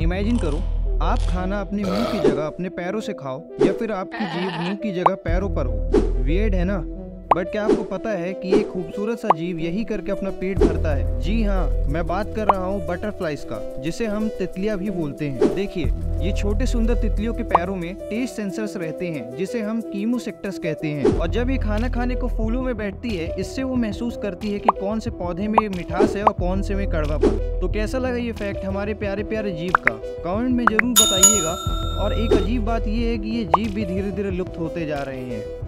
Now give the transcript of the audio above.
Imagine करो आप खाना अपने मुंह की जगह अपने पैरों से खाओ या फिर आपकी जीभ मुंह की जगह पैरों पर हो। वियर्ड है ना? बट क्या आपको पता है कि एक खूबसूरत सा जीव यही करके अपना पेट भरता है? जी हाँ, मैं बात कर रहा हूँ बटरफ्लाइज का, जिसे हम तितलियाँ भी बोलते हैं। देखिए, ये छोटे सुंदर तितलियों के पैरों में टेस्ट सेंसर्स रहते हैं, जिसे हम कीमोसेप्टर्स कहते हैं। और जब ये खाना खाने को फूलों में बैठती है, इससे वो महसूस करती है कि कौन से पौधे में मिठास है और कौन से में कड़वापन। तो कैसा लगा ये फैक्ट हमारे प्यारे प्यारे जीव का? कमेंट में जरूर बताइएगा। और एक अजीब बात ये है कि ये जीव भी धीरे धीरे लुप्त होते जा रहे हैं।